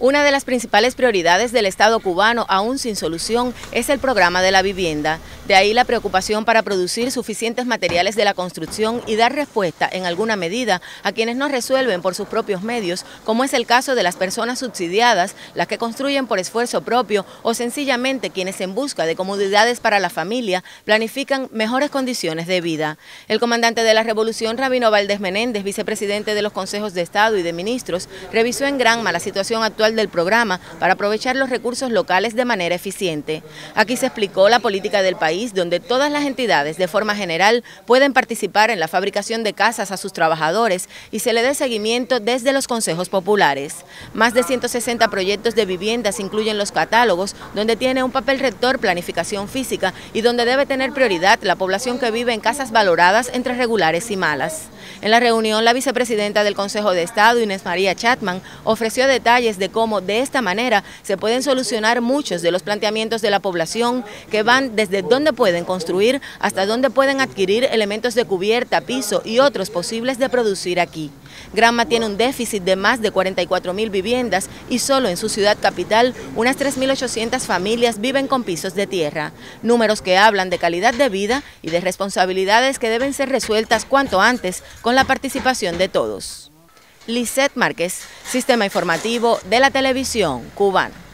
Una de las principales prioridades del Estado cubano, aún sin solución, es el programa de la vivienda. De ahí la preocupación para producir suficientes materiales de la construcción y dar respuesta, en alguna medida, a quienes no resuelven por sus propios medios, como es el caso de las personas subsidiadas, las que construyen por esfuerzo propio o sencillamente quienes en busca de comodidades para la familia planifican mejores condiciones de vida. El comandante de la Revolución, Ramiro Valdés Menéndez, vicepresidente de los Consejos de Estado y de Ministros, revisó en Granma la situación actual del programa para aprovechar los recursos locales de manera eficiente. Aquí se explicó la política del país, donde todas las entidades de forma general pueden participar en la fabricación de casas a sus trabajadores y se le dé seguimiento desde los consejos populares. Más de 160 proyectos de viviendas incluyen los catálogos, donde tiene un papel rector planificación física y donde debe tener prioridad la población que vive en casas valoradas entre regulares y malas. En la reunión, la vicepresidenta del Consejo de Estado, Inés María Chapman, ofreció detalles de cómo de esta manera se pueden solucionar muchos de los planteamientos de la población, que van desde dónde pueden construir hasta dónde pueden adquirir elementos de cubierta, piso y otros posibles de producir aquí. Granma tiene un déficit de más de 44.000 viviendas y solo en su ciudad capital unas 3.800 familias viven con pisos de tierra. Números que hablan de calidad de vida y de responsabilidades que deben ser resueltas cuanto antes con la participación de todos. Liset Márquez, Sistema Informativo de la Televisión Cubana.